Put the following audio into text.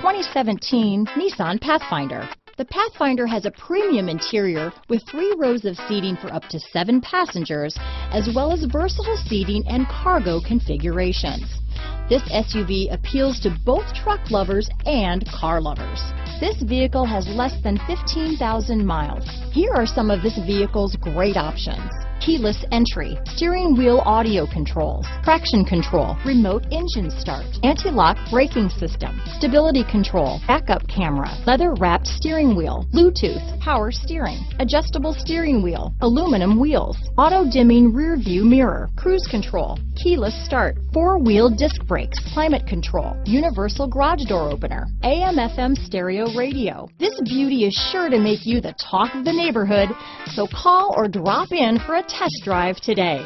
2017 Nissan Pathfinder. The Pathfinder has a premium interior with 3 rows of seating for up to 7 passengers, as well as versatile seating and cargo configurations. This SUV appeals to both truck lovers and car lovers. This vehicle has less than 15,000 miles. Here are some of this vehicle's great options: keyless entry, steering wheel audio controls, traction control, remote engine start, anti-lock braking system, stability control, backup camera, leather-wrapped steering wheel, Bluetooth, power steering, adjustable steering wheel, aluminum wheels, auto-dimming rear-view mirror, cruise control, keyless start, 4-wheel disc brakes, climate control, universal garage door opener, AM/FM stereo radio. This beauty is sure to make you the talk of the neighborhood, so call or drop in for a test drive today.